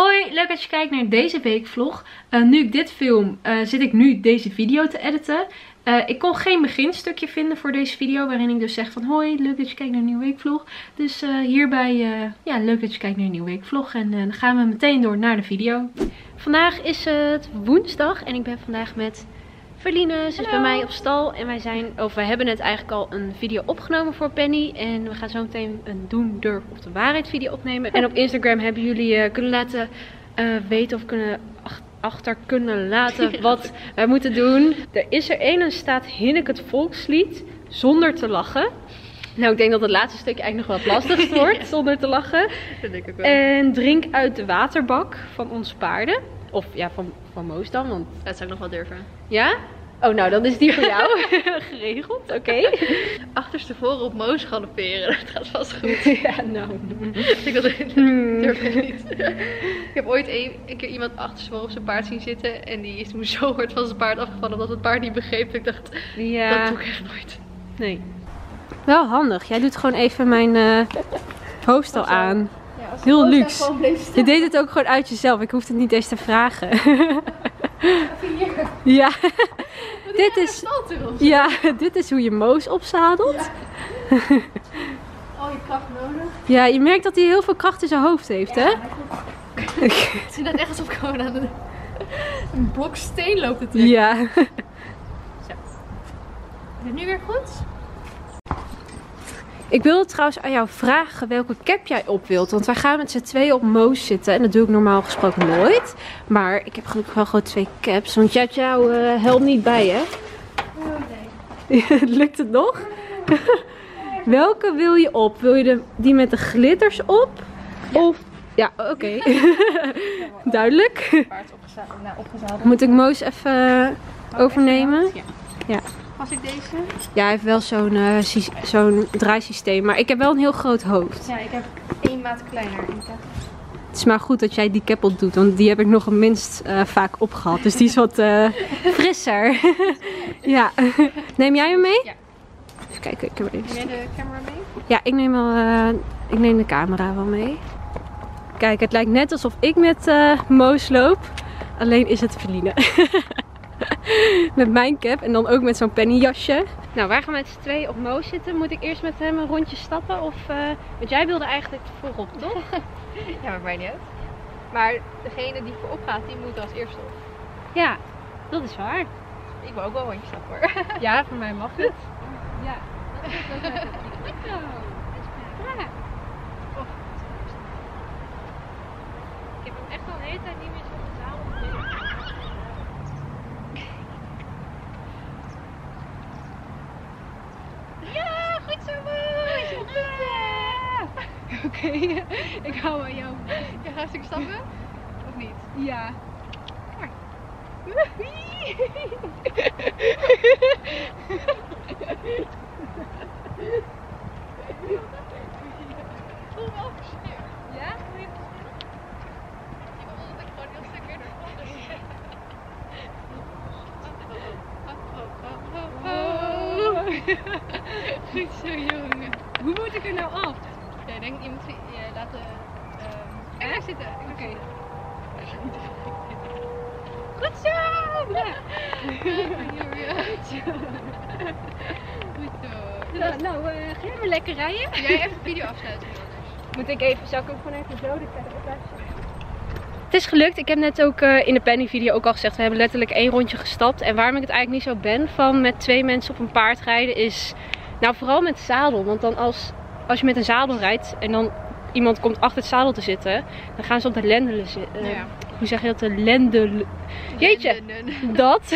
Hoi, leuk dat je kijkt naar deze weekvlog. Nu ik dit film, zit ik nu deze video te editen. Ik kon geen beginstukje vinden voor deze video waarin ik dus zeg van hoi, leuk dat je kijkt naar een nieuwe weekvlog. Dus hierbij, ja, leuk dat je kijkt naar een nieuwe weekvlog. En dan gaan we meteen door naar de video. Vandaag is het woensdag en ik ben vandaag met Feline. Ze is bij mij op stal en we hebben net eigenlijk al een video opgenomen voor Penny. En we gaan zo meteen een Doen, Durf of de Waarheid video opnemen. En op Instagram hebben jullie kunnen laten weten of kunnen achter kunnen laten wat wij moeten doen. Er is er één en staat hinnik het volkslied zonder te lachen. Nou, ik denk dat het laatste stukje eigenlijk nog wel het lastigst wordt, zonder te lachen. Dat denk ik wel. En drink uit de waterbak van onze paarden. Of ja, van Moos dan. Want... dat zou ik nog wel durven. Ja? Oh, nou dan is die voor jou geregeld. Oké. Okay. Achterstevoren op Moos galopperen. Dat gaat vast goed. Ja, nou. Durf ik niet. Ik heb ooit een keer iemand achterstevoren op zijn paard zien zitten. En die is toen zo hard van zijn paard afgevallen omdat het paard niet begreep. Ik dacht, ja, dat doe ik echt nooit. Nee. Wel handig. Jij doet gewoon even mijn hoofdstel aan. Ja, heel luxe. Je deed het ook gewoon uit jezelf. Ik hoefde het niet eens te vragen. Ja. Dit is hoe je Moos opzadelt. Ja. Oh, je kracht nodig. Ja, je merkt dat hij heel veel kracht in zijn hoofd heeft, ja, hè? Het ziet net echt alsof ik gewoon aan een blok steen loop te trekken. Ja. Zo. Is het nu weer goed? Ik wilde trouwens aan jou vragen welke cap jij op wilt. Want wij gaan met z'n tweeën op Moos zitten. En dat doe ik normaal gesproken nooit. Maar ik heb gelukkig wel gewoon twee caps. Want jij had jouw helm niet bij, hè? Nee. Lukt het nog? Nee. Welke wil je op? Wil je die met de glitters op? Ja. Of... ja, oké. Okay. Duidelijk. Paard opgezadeld. Moet ik Moos even overnemen? Even ja. Pas ik deze? Ja, hij heeft wel zo'n draaisysteem. Maar ik heb wel een heel groot hoofd. Ja, ik heb 1 maat kleiner. Het is maar goed dat jij die cap op doet. Want die heb ik nog het minst vaak opgehad. Dus die is wat frisser. Ja. Neem jij hem mee? Ja. Even kijken. Ik heb even... neem jij de camera mee? Ja, ik neem de camera wel mee. Kijk, het lijkt net alsof ik met Moos loop. Alleen is het Feline. Met mijn cap en dan ook met zo'n pennyjasje. Nou, wij gaan met z'n tweeën op Moos zitten. Moet ik eerst met hem een rondje stappen? Of, want jij wilde eigenlijk vroeg op, toch? Ja, maar mij niet. Maar degene die voorop gaat, die moet als eerste op. Ja, dat is waar. Ik wil ook wel een rondje stappen, hoor. Ja, voor mij mag het. Ja, dat is ook lekker. Ja. Ik heb hem echt al de hele tijd niet meer zo in de zaal opgegeven. Oké, ik hou aan jou. Jij gaat een stuk stappen? Of niet? Ja. Kom maar. Ik voel wel versneeuwd. Ja? Ik voel dat ik gewoon heel stuk weer naar voren zit. Goed zo, jongen. Hoe moet ik er nou af? Ja, ik denk, je moet je laten... daar zitten. Oké. Okay. Goed zo! Ja. Goed zo. Ja, nou, ga jij maar lekker rijden? Jij even de video afsluiten. Moet ik even, zou ik ook gewoon even zo de verder opleggen? Het is gelukt. Ik heb net ook in de Penny video ook al gezegd, we hebben letterlijk 1 rondje gestapt. En waarom ik het eigenlijk niet zo ben van met 2 mensen op een paard rijden is... nou, vooral met zadel. Want dan als je met een zadel rijdt en dan iemand komt achter het zadel te zitten, dan gaan ze op de lendelen zitten. Ja. Hoe zeg je dat? De lendelen. Jeetje! Dat.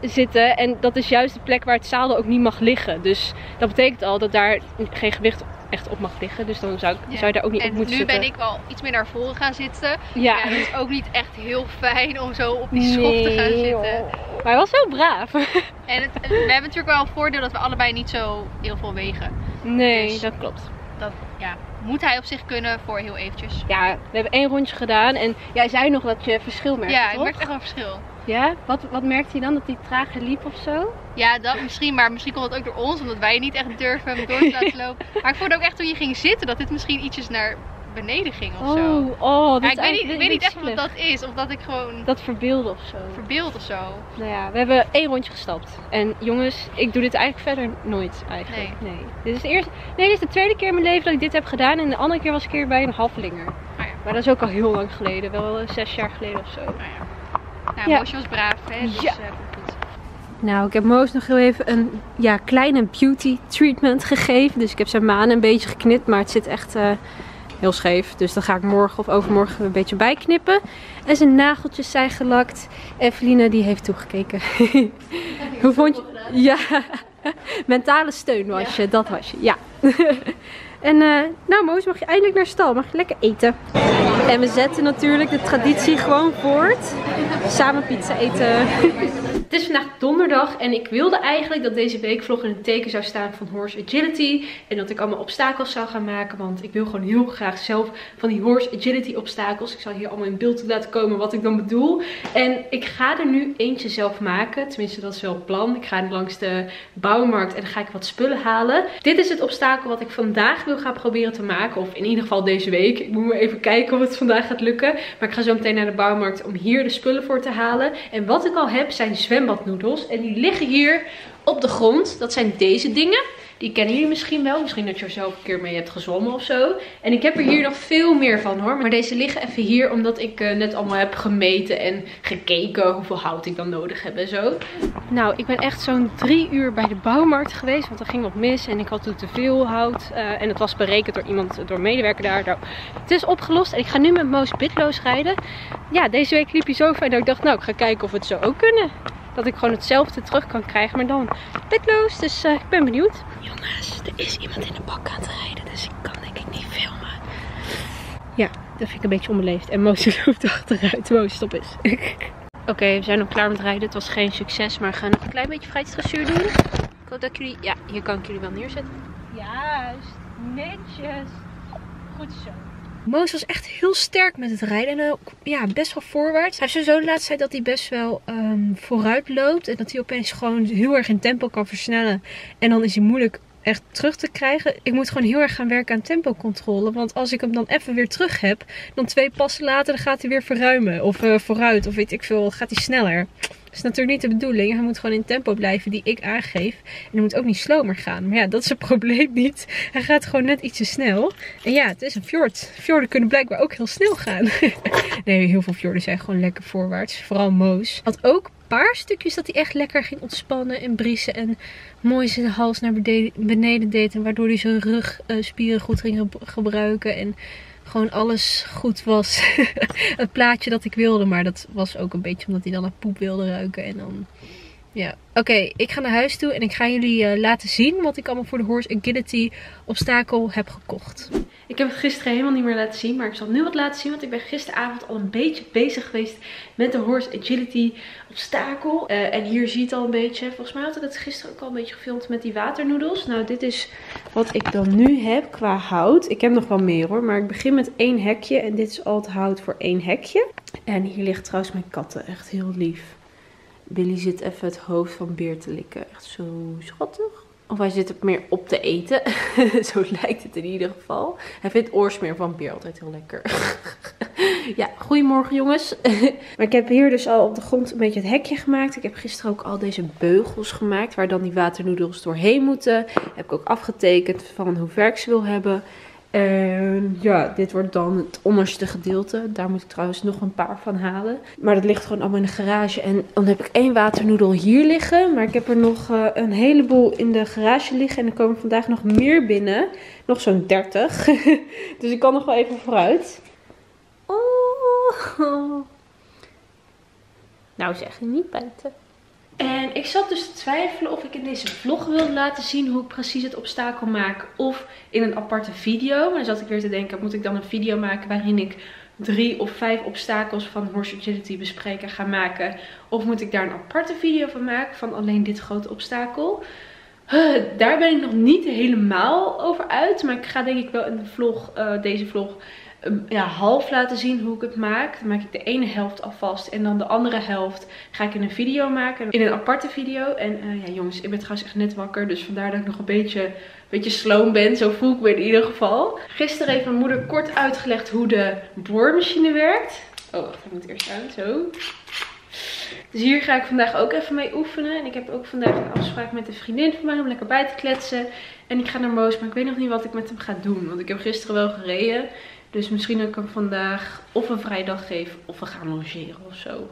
Zitten. En dat is juist de plek waar het zadel ook niet mag liggen. Dus dat betekent al dat daar geen gewicht echt op mag liggen. Dus dan zou je daar ook niet en op moeten zitten. En nu ben ik wel iets meer naar voren gaan zitten. Ja. Ja, dat is ook niet echt heel fijn om zo op die schop te gaan zitten. Maar hij was wel braaf. En we hebben natuurlijk wel een voordeel dat we allebei niet zo heel veel wegen. Nee, dus dat klopt. Dat, ja, moet hij op zich kunnen voor heel eventjes. Ja, we hebben 1 rondje gedaan en jij zei nog dat je verschil merkte, toch? Ja, ik merkte echt wel verschil. Ja? Wat merkte hij dan? Dat hij trager liep of zo? Ja, dat misschien, maar misschien komt het ook door ons, omdat wij niet echt durven hem door te laten lopen. Maar ik vond ook echt toen je ging zitten dat dit misschien ietsjes naar beneden ging of zo. Oh, ja, ik weet niet echt wat dat is, of dat ik gewoon... Dat verbeeld of zo. Verbeeld of zo. Nou ja, we hebben 1 rondje gestapt. En jongens, ik doe dit eigenlijk verder nooit eigenlijk. Nee. Dit is de eerste... Nee, dit is de 2e keer in mijn leven dat ik dit heb gedaan. En de andere keer was ik bij een halflinger. Ah, ja. Maar dat is ook al heel lang geleden. Wel 6 jaar geleden of zo. Ah, ja. Nou, ja. Moosje was braaf, hè. Dus, ja. Nou, ik heb Moos nog heel even een kleine beauty treatment gegeven. Dus ik heb zijn manen een beetje geknipt, maar het zit echt heel scheef. Dus dan ga ik morgen of overmorgen een beetje bijknippen. En zijn nageltjes zijn gelakt. En Feline die heeft toegekeken. Hoe vond je? Ja, mentale steun was je, dat was je. Ja. En nou Moos, mag je eindelijk naar stal, mag je lekker eten. En we zetten natuurlijk de traditie gewoon voort. Samen pizza eten. Het is vandaag donderdag en ik wilde eigenlijk dat deze weekvlog in het teken zou staan van Horse Agility. En dat ik allemaal obstakels zou gaan maken, want ik wil gewoon heel graag zelf van die Horse Agility obstakels. Ik zal hier allemaal in beeld laten komen wat ik dan bedoel. En ik ga er nu eentje zelf maken, tenminste dat is wel het plan. Ik ga langs de bouwmarkt en dan ga ik wat spullen halen. Dit is het obstakel wat ik vandaag wil gaan proberen te maken, of in ieder geval deze week. Ik moet maar even kijken of het vandaag gaat lukken. Maar ik ga zo meteen naar de bouwmarkt om hier de spullen voor te halen. En wat ik al heb zijn zwembadnoedels. En die liggen hier op de grond. Dat zijn deze dingen. Die kennen jullie misschien wel. Misschien dat je er zelf een keer mee hebt gezwommen of zo. En ik heb er hier nog veel meer van hoor. Maar deze liggen even hier omdat ik net allemaal heb gemeten en gekeken hoeveel hout ik dan nodig heb en zo. Nou, ik ben echt zo'n 3 uur bij de bouwmarkt geweest. Want er ging wat mis en ik had toen te veel hout. En het was berekend door iemand, door een medewerker daar. Nou, het is opgelost en ik ga nu met Moos bitloos rijden. Ja, deze week liep hij zo fijn dat ik dacht, nou ik ga kijken of we het zo ook kunnen. Dat ik gewoon hetzelfde terug kan krijgen, maar dan pitloos. Dus ik ben benieuwd. Jongens, er is iemand in de bak aan het rijden, dus ik kan denk ik niet filmen. Ja, dat vind ik een beetje onbeleefd. En Moos loopt achteruit. Moos, stop eens. Oké, we zijn nog klaar met rijden. Het was geen succes, maar we gaan nog een klein beetje vrijheidsdressuur doen. Ik hoop dat jullie... Ja, hier kan ik jullie wel neerzetten. Juist, netjes. Goed zo. Moos was echt heel sterk met het rijden en ook best wel voorwaarts. Hij heeft sowieso laatst zei dat hij best wel vooruit loopt. En dat hij opeens gewoon heel erg in tempo kan versnellen. En dan is hij moeilijk echt terug te krijgen. Ik moet gewoon heel erg gaan werken aan tempocontrole. Want als ik hem dan even weer terug heb, dan 2 passen later dan gaat hij weer verruimen. Of vooruit of weet ik veel, gaat hij sneller. Dat is natuurlijk niet de bedoeling. Hij moet gewoon in tempo blijven die ik aangeef. En hij moet ook niet slomer gaan. Maar ja, dat is het probleem niet. Hij gaat gewoon net iets te snel. En ja, het is een fjord. Fjorden kunnen blijkbaar ook heel snel gaan. Nee, heel veel fjorden zijn gewoon lekker voorwaarts. Vooral Moos. Had ook een paar stukjes dat hij echt lekker ging ontspannen en briesen. En mooi zijn hals naar beneden deed. En waardoor hij zijn rugspieren goed ging gebruiken. En gewoon alles goed was. Het plaatje dat ik wilde. Maar dat was ook een beetje omdat hij dan naar poep wilde ruiken. En dan... Ja. Oké, ik ga naar huis toe. En ik ga jullie laten zien wat ik allemaal voor de Horse Agility obstakel heb gekocht. Ik heb het gisteren helemaal niet meer laten zien. Maar ik zal nu wat laten zien. Want ik ben gisteravond al een beetje bezig geweest met de Horse Agility obstakel. En hier zie je het al een beetje. Volgens mij had ik het gisteren ook al een beetje gefilmd met die waternoedels. Nou, dit is wat ik dan nu heb qua hout. Ik heb nog wel meer hoor. Maar ik begin met 1 hekje. En dit is al het hout voor 1 hekje. En hier ligt trouwens mijn katten. Echt heel lief. Billy zit even het hoofd van Beer te likken. Echt zo schattig. Of hij zit het meer op te eten. Zo lijkt het in ieder geval. Hij vindt oorsmeer van Beer altijd heel lekker. Ja, goedemorgen jongens. Maar ik heb hier dus al op de grond een beetje het hekje gemaakt. Ik heb gisteren ook al deze beugels gemaakt. Waar dan die waternoedels doorheen moeten. Heb ik ook afgetekend van hoe ver ik ze wil hebben. En ja, dit wordt dan het onderste gedeelte. Daar moet ik trouwens nog een paar van halen. Maar dat ligt gewoon allemaal in de garage. En dan heb ik 1 waternoedel hier liggen. Maar ik heb er nog een heleboel in de garage liggen. En er komen vandaag nog meer binnen. Nog zo'n 30. Dus ik kan nog wel even vooruit. Oh. Nou zeg, niet buiten. En ik zat dus te twijfelen of ik in deze vlog wilde laten zien hoe ik precies het obstakel maak. Of in een aparte video. Maar dan zat ik weer te denken, moet ik dan een video maken waarin ik 3 of 5 obstakels van Horse Agility bespreken ga maken? Of moet ik daar een aparte video van maken van alleen dit grote obstakel? Daar ben ik nog niet helemaal over uit. Maar ik ga denk ik wel in de vlog, deze vlog... ja, half laten zien hoe ik het maak. Dan maak ik de ene helft alvast en dan de andere helft ga ik in een video maken. In een aparte video. En ja jongens, ik ben trouwens echt net wakker. Dus vandaar dat ik nog een beetje sloom ben. Zo voel ik me in ieder geval. Gisteren heeft mijn moeder kort uitgelegd hoe de boormachine werkt. Oh, dat moet eerst aan. Zo. Dus hier ga ik vandaag ook even mee oefenen. En ik heb ook vandaag een afspraak met een vriendin van mij om lekker bij te kletsen. En ik ga naar Moos, maar ik weet nog niet wat ik met hem ga doen. Want ik heb gisteren wel gereden. Dus misschien dat ik hem vandaag of een vrijdag geef of we gaan logeren of zo.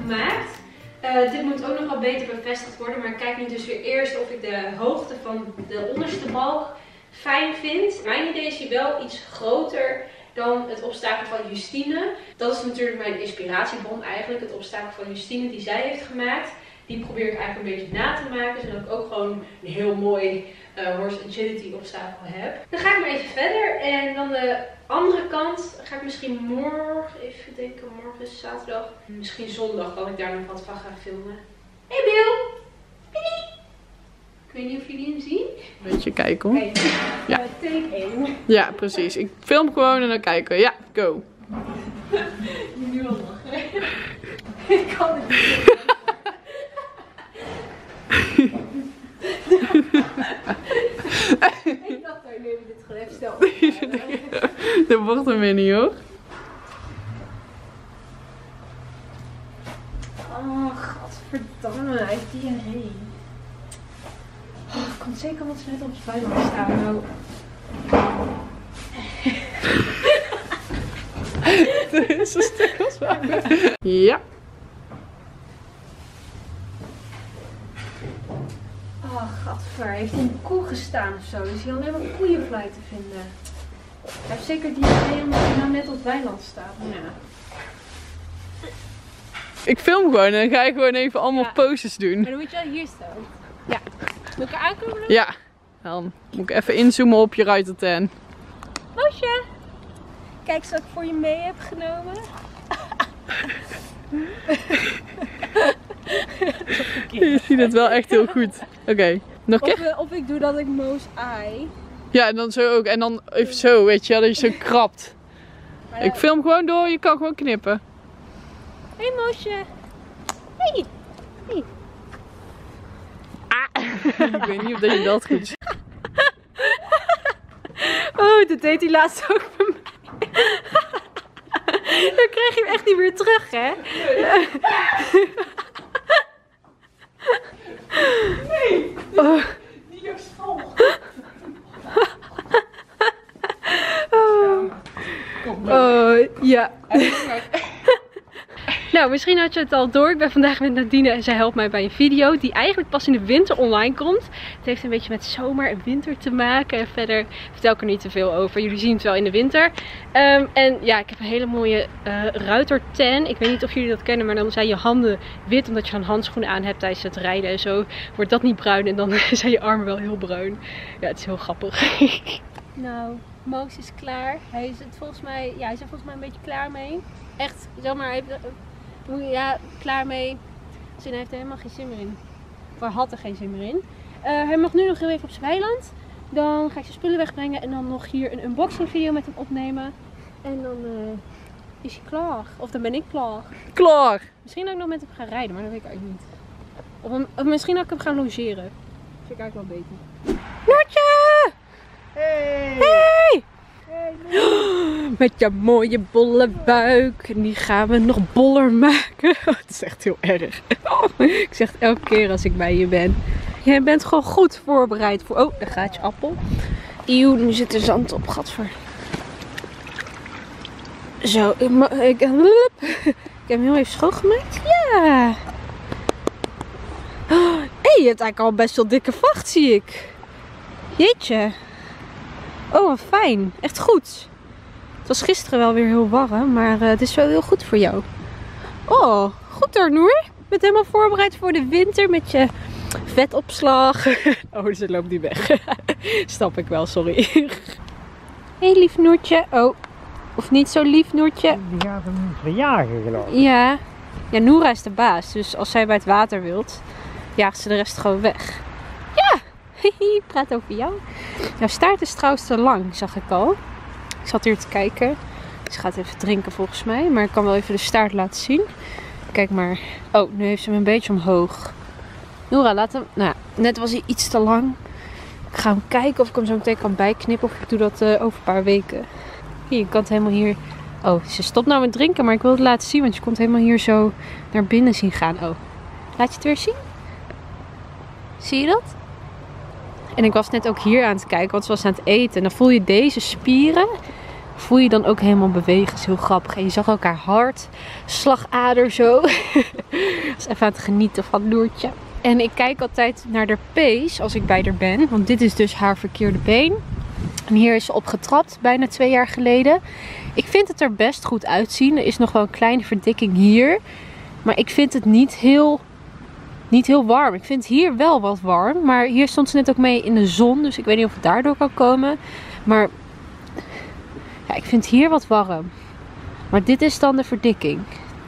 Gemaakt. Dit moet ook nog wat beter bevestigd worden, maar ik kijk nu dus weer eerst of ik de hoogte van de onderste balk fijn vind. Mijn idee is hij wel iets groter dan het obstakel van Justine. Dat is natuurlijk mijn inspiratiebron eigenlijk, het obstakel van Justine die zij heeft gemaakt. Die probeer ik eigenlijk een beetje na te maken, zodat ik ook gewoon een heel mooi Horse Agility obstakel heb. Dan ga ik maar even verder en dan de andere kant ga ik misschien morgen, even denken, morgen is zaterdag, misschien zondag, dat ik daar nog wat van ga filmen. Hey Bill! Billy! Ik weet niet of jullie hem zien. Een beetje kijken hoor. Hey. Ja. Ja, precies. Ik film gewoon en dan kijken. Ja, go! Nu al lachen. Ik kan het niet. Ik dacht, daar neem ik dit gewoon even snel op. Dat wordt hem weer niet hoor. Oh, godverdamme, hij heeft die en heen. Oh, ik kon zeker wat ze net op zijn buik staan. Nou. Er is een stuk als waar. Ja. Oh, gadver. Hij heeft in de koe gestaan of zo. Dus hij had alleen maar koeienvlei te vinden. Hij heeft zeker die idee omdat hij nou net op het weiland staat. Ja. Ik film gewoon en dan ga ik gewoon even allemaal poses doen. Maar dan moet je wel hier staan. Ja. Moet ik er aankomen? Ja. Dan moet ik even inzoomen op je ruiterten. Moosje. Kijk eens wat ik voor je mee heb genomen. Je ziet het wel echt heel goed. Oké, nog een keer? Of ik doe dat ik Moos aai. Ja, en dan zo ook. En dan even zo, weet je, dat je zo krabt. Ja. Ik film gewoon door, je kan gewoon knippen. Hé hey, Moosje. Hey. Hey. Ah. Ik weet niet of dat je dat goed ziet. Oh, dat deed hij laatst ook bij mij. Dan krijg je hem echt niet meer terug, hè? Nee. Nee, die is vol. Oh, ja. Nou, misschien had je het al door. Ik ben vandaag met Nadine en zij helpt mij bij een video die eigenlijk pas in de winter online komt. Het heeft een beetje met zomer en winter te maken. En verder vertel ik er niet te veel over. Jullie zien het wel in de winter. En ja, ik heb een hele mooie ruitertan. Ik weet niet of jullie dat kennen, maar dan zijn je handen wit omdat je een handschoen aan hebt tijdens het rijden. En zo wordt dat niet bruin en dan zijn je armen wel heel bruin. Ja, het is heel grappig. Nou, Moos is klaar. Hij is er volgens mij een beetje klaar mee. Echt, zeg maar even... Ja, klaar mee. Dus hij heeft er helemaal geen zin meer in. Of hij had er geen zin meer in. Hij mag nu nog heel even op zijn weiland. Dan ga ik zijn spullen wegbrengen en dan nog hier een unboxing video met hem opnemen. En dan is hij klaar. Of dan ben ik klaar. Klaar! Misschien dat ik nog met hem ga rijden, maar dat weet ik eigenlijk niet. Of misschien dat ik hem ga logeren. Dat vind ik eigenlijk wel beter. Noortje! Hey! Hey! Met je mooie bolle buik. En die gaan we nog boller maken. Het is echt heel erg. Ik zeg het elke keer als ik bij je ben. Jij bent gewoon goed voorbereid voor... Oh, daar gaat je appel. Eeuw, nu zit er zand op, gadver. Zo, ik heb hem heel even schoongemaakt. Ja. Hé, je hebt eigenlijk al best wel dikke vacht, zie ik. Jeetje. Oh, wat fijn. Echt goed. was gisteren wel weer heel warm, maar het is wel heel goed voor jou. Oh, goed hoor, Noor. Je bent helemaal voorbereid voor de winter met je vetopslag. Oh, dus het loopt niet weg. Snap ik wel, sorry. Hé, lief Noortje. Oh, of niet zo lief Noortje. Die gaat hem verjagen, geloof ik. Ja. Ja, Noura is de baas, dus als zij bij het water wilt, jaagt ze de rest gewoon weg. Ja, praat over jou. Jouw staart is trouwens te lang, zag ik al. Ik zat hier te kijken. Ze gaat even drinken volgens mij, maar ik kan wel even de staart laten zien. Kijk maar. Oh, nu heeft ze hem een beetje omhoog. Noura, laat hem... Nou, net was hij iets te lang. Ik ga hem kijken of ik hem zo meteen kan bijknippen of ik doe dat over een paar weken. Hier, je kan het helemaal hier... Oh, ze stopt nou met drinken, maar ik wil het laten zien, want je komt helemaal hier zo naar binnen zien gaan. Oh, laat je het weer zien? Zie je dat? En ik was net ook hier aan het kijken, want ze was aan het eten. En dan voel je deze spieren, voel je dan ook helemaal bewegen. Dat is heel grappig. En je zag ook haar hart, slagader zo. Ik was even aan het genieten van Noortje. En ik kijk altijd naar haar pees als ik bij haar ben, want dit is dus haar verkeerde been. En hier is ze op getrapt, bijna 2 jaar geleden. Ik vind het er best goed uitzien. Er is nog wel een kleine verdikking hier. Maar ik vind het niet heel warm. Ik vind hier wel wat warm. Maar hier stond ze net ook mee in de zon. Dus ik weet niet of het daardoor kan komen. Maar ja, ik vind hier wat warm. Maar dit is dan de verdikking.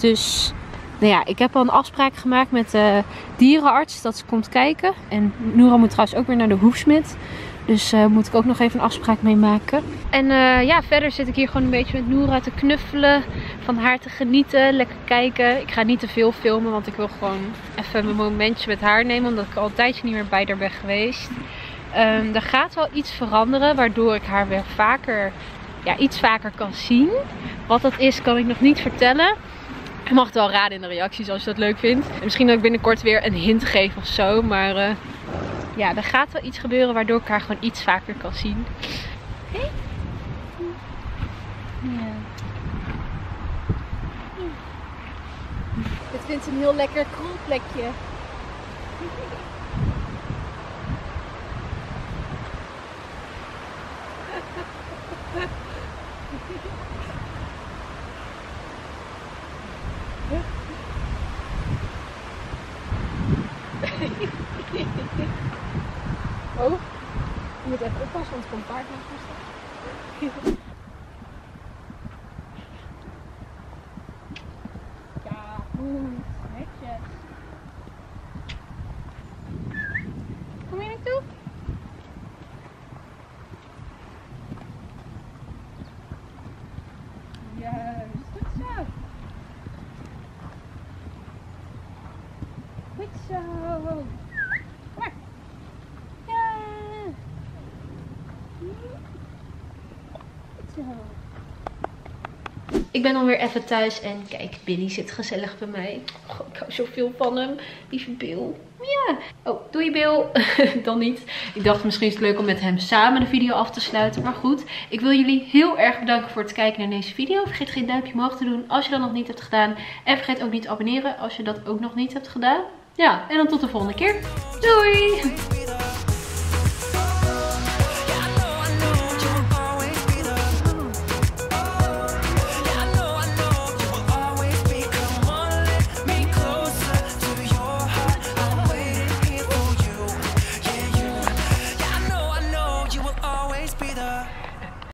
Dus nou ja, ik heb al een afspraak gemaakt met de dierenarts. Dat ze komt kijken. En Noura moet trouwens ook weer naar de hoefsmid. Dus moet ik ook nog even een afspraak mee maken. En ja, verder zit ik hier gewoon een beetje met Noura te knuffelen. Van haar te genieten. Lekker kijken. Ik ga niet te veel filmen. Want ik wil gewoon even een momentje met haar nemen. Omdat ik al een tijdje niet meer bij haar ben geweest. Er gaat wel iets veranderen. Waardoor ik haar weer vaker, ja, iets vaker kan zien. Wat dat is kan ik nog niet vertellen. Je mag het wel raden in de reacties als je dat leuk vindt. En misschien dat ik binnenkort weer een hint geef of zo. Maar... ja, er gaat wel iets gebeuren waardoor ik haar gewoon iets vaker kan zien. Hé? Hey. Ja. Dit vindt een heel lekker kroelplekje. Oh, je moet even oppassen, want het komt paard naar voren. Ja, goed, netjes. Kom je naartoe? Juist, goed zo. Goed zo. Ik ben alweer even thuis en kijk, Billy zit gezellig bij mij. Goh, ik hou zoveel van hem. Lieve Bill. Ja. Oh, doei Bill. Dan niet. Ik dacht misschien is het leuk om met hem samen de video af te sluiten. Maar goed, ik wil jullie heel erg bedanken voor het kijken naar deze video. Vergeet geen duimpje omhoog te doen als je dat nog niet hebt gedaan. En vergeet ook niet te abonneren als je dat ook nog niet hebt gedaan. Ja, en dan tot de volgende keer. Doei!